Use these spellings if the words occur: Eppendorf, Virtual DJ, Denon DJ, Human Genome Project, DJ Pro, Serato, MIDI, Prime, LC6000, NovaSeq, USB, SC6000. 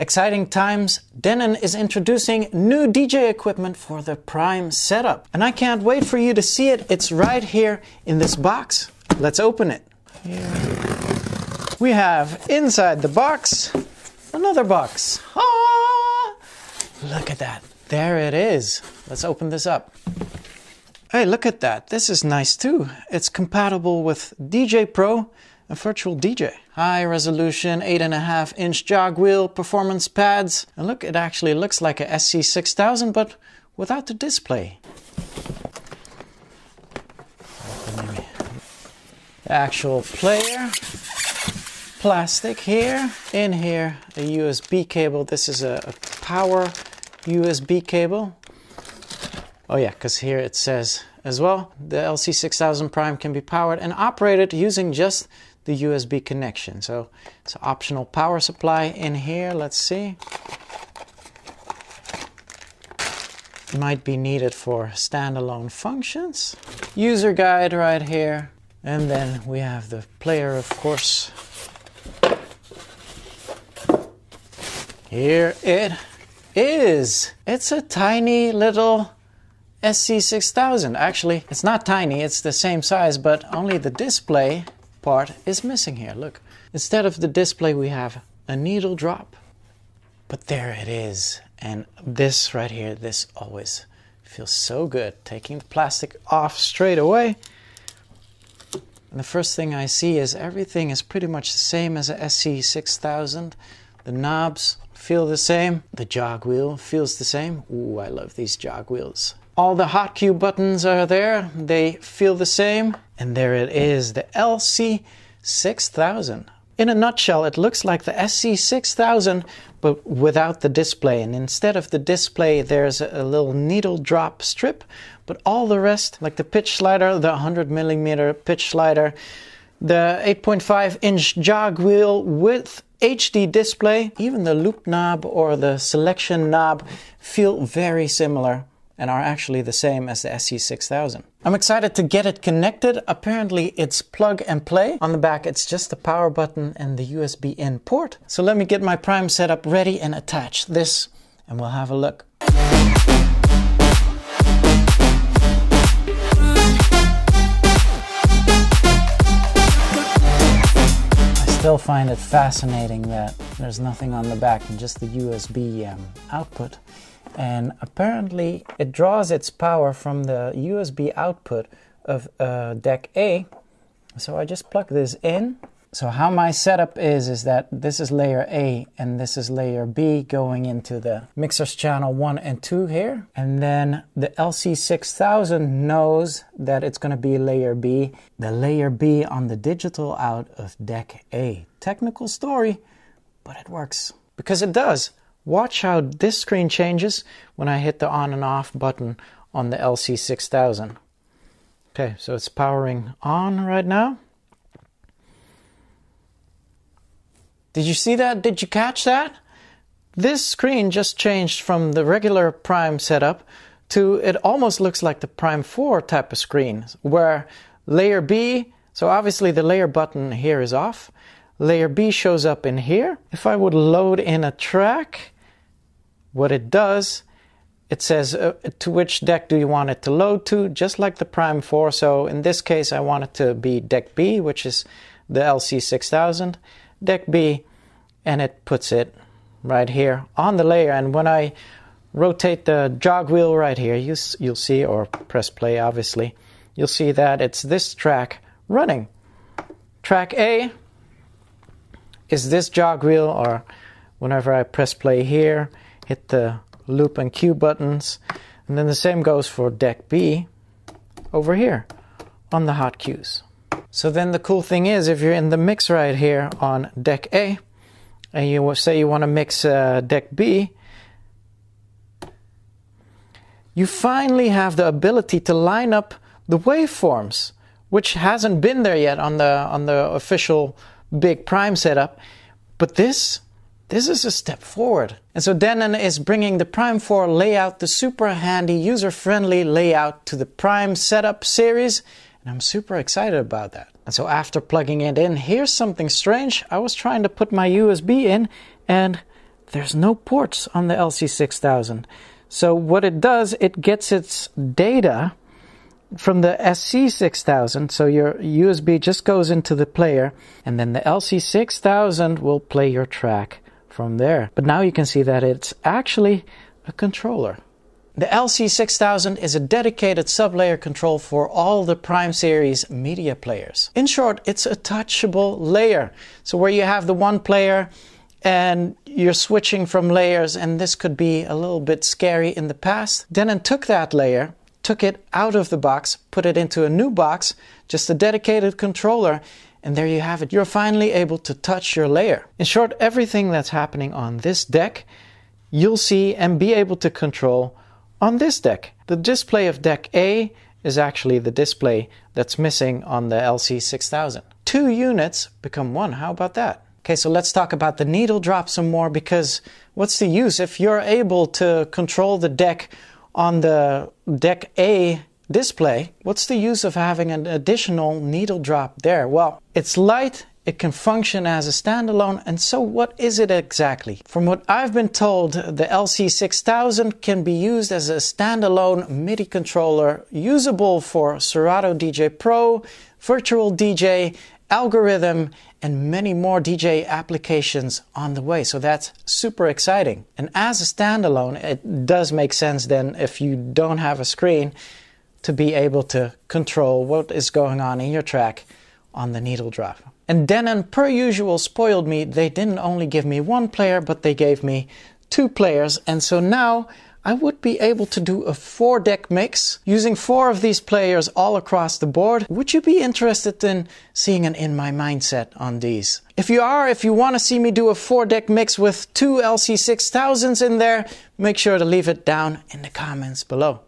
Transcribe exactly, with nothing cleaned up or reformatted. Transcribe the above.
Exciting times! Denon is introducing new D J equipment for the Prime setup. And I can't wait for you to see it. It's right here in this box. Let's open it. Yeah. We have inside the box another box. Ah! Look at that. There it is. Let's open this up. Hey, look at that. This is nice too. It's compatible with D J Pro and Virtual D J. High resolution, eight and a half inch jog wheel, performance pads. And look, it actually looks like a S C six thousand, but without the display. The actual player. Plastic here. In here, a U S B cable. This is a, a power U S B cable. Oh yeah, because here it says as well, the L C six thousand Prime can be powered and operated using just the U S B connection. So it's an optional power supply in here. Let's see. Might be needed for standalone functions. User guide right here. And then we have the player, of course. Here it is. It's a tiny little S C six thousand. Actually, it's not tiny, it's the same size, but only the display part is missing here. Look, instead of the display, we have a needle drop. But there it is. And this right here, this always feels so good. Taking the plastic off straight away. And the first thing I see is everything is pretty much the same as a S C six thousand. The knobs feel the same. The jog wheel feels the same. Ooh, I love these jog wheels. All the hot cue buttons are there. They feel the same. And there it is, the L C six thousand. In a nutshell, it looks like the S C six thousand, but without the display. And instead of the display, there's a little needle drop strip, but all the rest, like the pitch slider, the one hundred millimeter pitch slider, the eight point five inch jog wheel with H D display, even the loop knob or the selection knob feel very similar and are actually the same as the S C six thousand. I'm excited to get it connected. Apparently it's plug and play. On the back it's just the power button and the U S B-N port. So let me get my Prime setup ready and attach this and we'll have a look. I still find it fascinating that there's nothing on the back and just the U S B um, output, and apparently it draws its power from the U S B output of uh, deck A. So I just plug this in. So how my setup is is that this is layer A and this is layer B going into the mixer's channel one and two here, and then the L C six thousand knows that it's going to be layer B, the layer B on the digital out of deck A. Technical story, but it works because it does. Watch how this screen changes when I hit the on and off button on the L C six thousand. Okay, so it's powering on right now. Did you see that? Did you catch that? This screen just changed from the regular Prime setup to it almost looks like the Prime four type of screen, where layer B, so obviously the layer button here is off, layer B shows up in here. If I would load in a track, what it does, it says uh, to which deck do you want it to load to, just like the Prime four. So in this case, I want it to be deck B, which is the L C six thousand. Deck B, and it puts it right here on the layer. And when I rotate the jog wheel right here, you, you'll see, or press play obviously, you'll see that it's this track running. Track A is this jog wheel, or whenever I press play here, hit the loop and cue buttons, and then the same goes for deck B over here on the hot cues. So then the cool thing is, if you're in the mix right here on deck A, and you say you want to mix uh, deck B, you finally have the ability to line up the waveforms, which hasn't been there yet on the on the official big Prime setup. But this, this is a step forward. And so Denon is bringing the Prime four layout, the super handy, user-friendly layout to the Prime setup series. And I'm super excited about that. And so after plugging it in, here's something strange. I was trying to put my U S B in and there's no ports on the L C six thousand. So what it does, it gets its data from the S C six thousand, so your U S B just goes into the player, and then the L C six thousand will play your track from there. But now you can see that it's actually a controller. The L C six thousand is a dedicated sub-layer control for all the Prime series media players. In short, it's a touchable layer. So where you have the one player and you're switching from layers, and this could be a little bit scary in the past, Denon took that layer, took it out of the box, put it into a new box, just a dedicated controller, and there you have it. You're finally able to touch your layer. In short, everything that's happening on this deck, you'll see and be able to control on this deck. The display of deck A is actually the display that's missing on the L C six thousand. Two units become one, how about that? Okay, so let's talk about the needle drop some more, because what's the use if you're able to control the deck on the deck A display? What's the use of having an additional needle drop there? Well, it's light, it can function as a standalone, and so what is it exactly? From what I've been told, the L C six thousand can be used as a standalone MIDI controller, usable for Serato D J Pro, Virtual D J, Algorithm, and many more D J applications on the way. So that's super exciting. And as a standalone, it does make sense then, if you don't have a screen, to be able to control what is going on in your track on the needle drop. And Denon, per usual, spoiled me. They didn't only give me one player, but they gave me two players. And so now I would be able to do a four deck mix using four of these players all across the board. Would you be interested in seeing an In My Mindset on these? If you are, if you want to see me do a four deck mix with two L C six thousands in there, make sure to leave it down in the comments below.